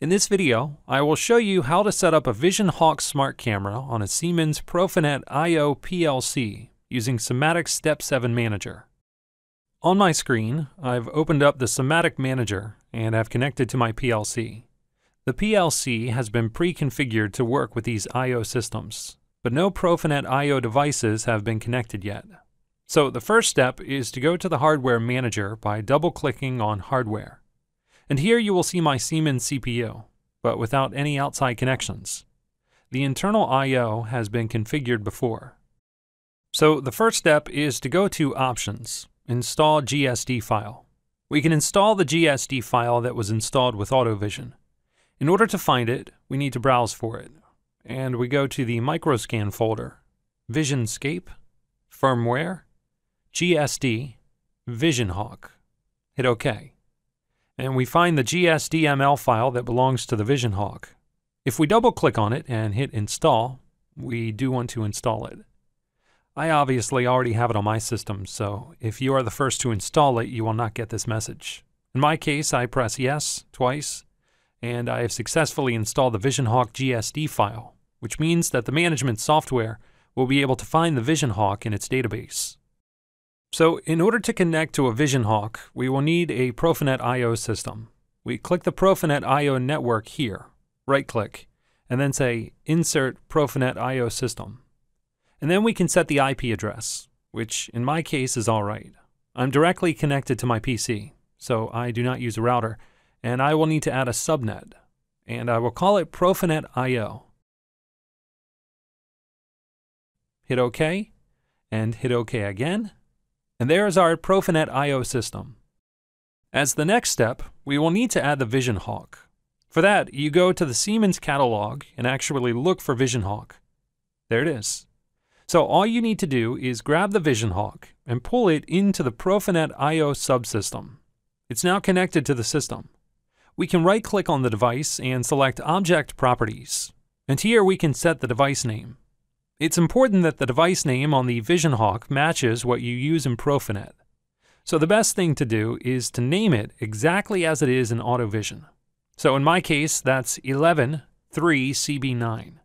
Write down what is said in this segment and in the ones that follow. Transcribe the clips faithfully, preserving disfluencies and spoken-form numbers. In this video, I will show you how to set up a Vision Hawk smart camera on a Siemens PROFINET I O P L C using Simatic Step seven Manager. On my screen, I've opened up the Simatic Manager and I've connected to my P L C. The P L C has been pre-configured to work with these I O systems, but no PROFINET I O devices have been connected yet. So the first step is to go to the Hardware Manager by double-clicking on Hardware. And here you will see my Siemens C P U, but without any outside connections. The internal I O has been configured before. So the first step is to go to Options, Install G S D file. We can install the G S D file that was installed with AutoVision. In order to find it, we need to browse for it. And we go to the Microscan folder, VisionScape, Firmware, G S D, Vision Hawk. Hit OK. And we find the G S D M L file that belongs to the Vision Hawk. If we double click on it and hit install, we do want to install it. I obviously already have it on my system, so if you are the first to install it, you will not get this message. In my case, I press yes twice, and I have successfully installed the Vision Hawk G S D file, which means that the management software will be able to find the Vision Hawk in its database. So in order to connect to a Vision Hawk, we will need a PROFINET I O system. We click the PROFINET I O network here, right-click, and then say Insert PROFINET I O System. And then we can set the I P address, which in my case is all right. I'm directly connected to my P C, so I do not use a router, and I will need to add a subnet, and I will call it PROFINET I O. Hit OK, and hit OK again. And there is our PROFINET I O system. As the next step, we will need to add the Vision Hawk. For that, you go to the Siemens catalog and actually look for Vision Hawk. There it is. So all you need to do is grab the Vision Hawk and pull it into the PROFINET I O subsystem. It's now connected to the system. We can right-click on the device and select Object Properties. And here we can set the device name. It's important that the device name on the Vision Hawk matches what you use in PROFINET. So the best thing to do is to name it exactly as it is in AutoVision. So in my case, that's one one three C B nine.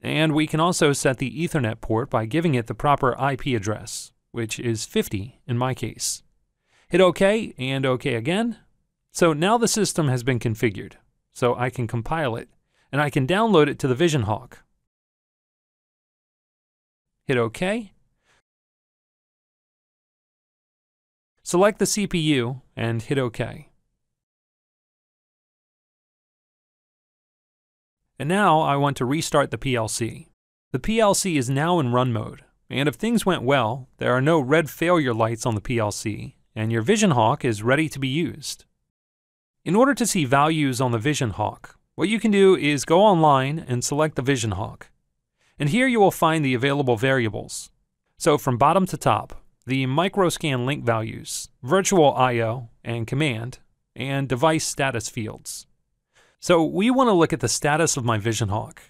And we can also set the Ethernet port by giving it the proper I P address, which is fifty in my case. Hit OK and OK again. So now the system has been configured. So I can compile it, and I can download it to the Vision Hawk. Hit OK. Select the C P U and hit OK. And now I want to restart the P L C. The P L C is now in run mode, and if things went well, there are no red failure lights on the P L C, and your Vision Hawk is ready to be used. In order to see values on the Vision Hawk, what you can do is go online and select the Vision Hawk. And here you will find the available variables. So from bottom to top, the Microscan Link values, virtual I O and command, and device status fields. So we want to look at the status of my Vision Hawk.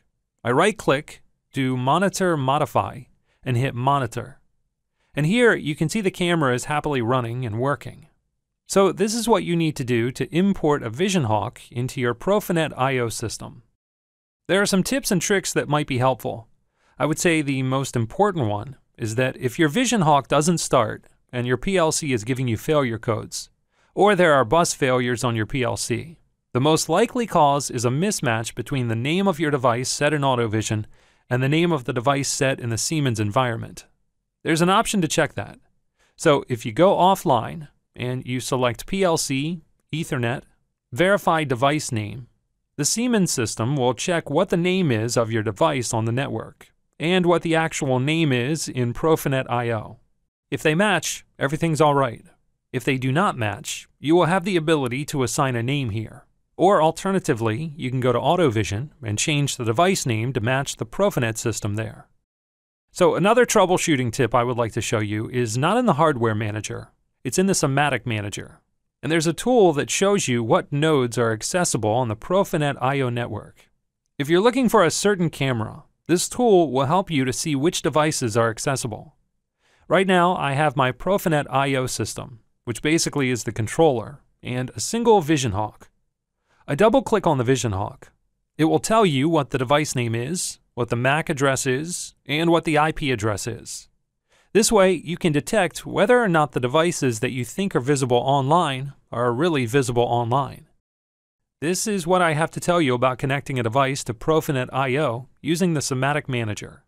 I right-click, do Monitor Modify, and hit Monitor. And here you can see the camera is happily running and working. So this is what you need to do to import a Vision Hawk into your PROFINET I O system. There are some tips and tricks that might be helpful. I would say the most important one is that if your Vision Hawk doesn't start and your P L C is giving you failure codes, or there are bus failures on your P L C, the most likely cause is a mismatch between the name of your device set in AutoVision and the name of the device set in the Siemens environment. There's an option to check that. So if you go offline and you select P L C, Ethernet, verify device name, the Siemens system will check what the name is of your device on the network, and what the actual name is in PROFINET I O. If they match, everything's all right. If they do not match, you will have the ability to assign a name here. Or alternatively, you can go to AutoVision and change the device name to match the PROFINET system there. So another troubleshooting tip I would like to show you is not in the Hardware Manager. It's in the Simatic Manager. And there's a tool that shows you what nodes are accessible on the PROFINET I O network. If you're looking for a certain camera, this tool will help you to see which devices are accessible. Right now, I have my PROFINET I O system, which basically is the controller, and a single Vision Hawk. I double-click on the Vision Hawk. It will tell you what the device name is, what the M A C address is, and what the I P address is. This way, you can detect whether or not the devices that you think are visible online are really visible online. This is what I have to tell you about connecting a device to PROFINET I O using the Simatic Manager.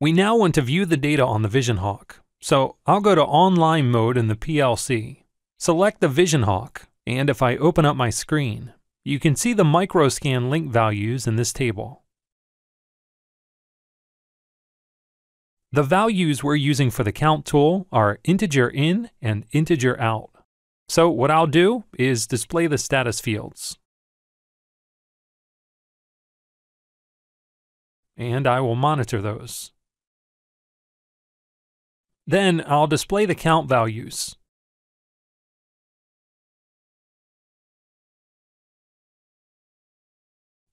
We now want to view the data on the Vision Hawk, so I'll go to online mode in the P L C, select the Vision Hawk, and if I open up my screen, you can see the Microscan Link values in this table. The values we're using for the count tool are integer in and integer out. So what I'll do is display the status fields. And I will monitor those. Then I'll display the count values.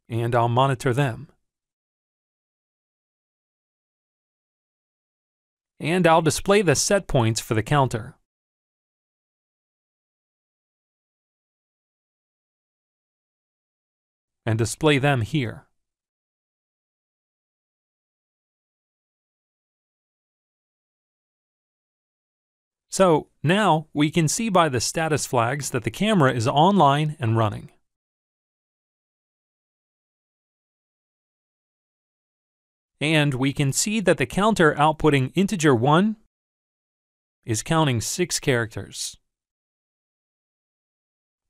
And I'll monitor them. And I'll display the set points for the counter. And display them here. So now we can see by the status flags that the camera is online and running. And we can see that the counter outputting integer one is counting six characters.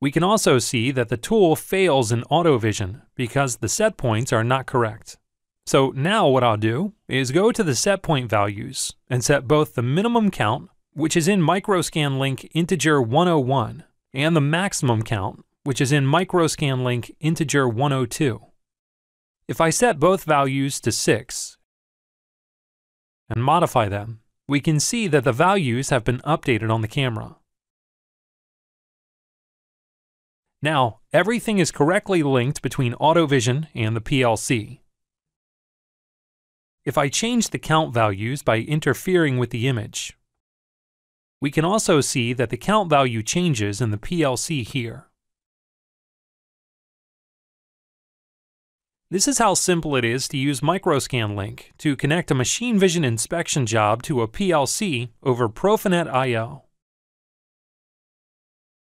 We can also see that the tool fails in AutoVision because the set points are not correct. So now what I'll do is go to the set point values and set both the minimum count, which is in Microscan Link integer one oh one, and the maximum count, which is in Microscan Link integer one oh two. If I set both values to six and modify them, we can see that the values have been updated on the camera. Now, everything is correctly linked between AutoVision and the P L C. If I change the count values by interfering with the image, we can also see that the count value changes in the P L C here. This is how simple it is to use Microscan Link to connect a machine vision inspection job to a P L C over PROFINET I O.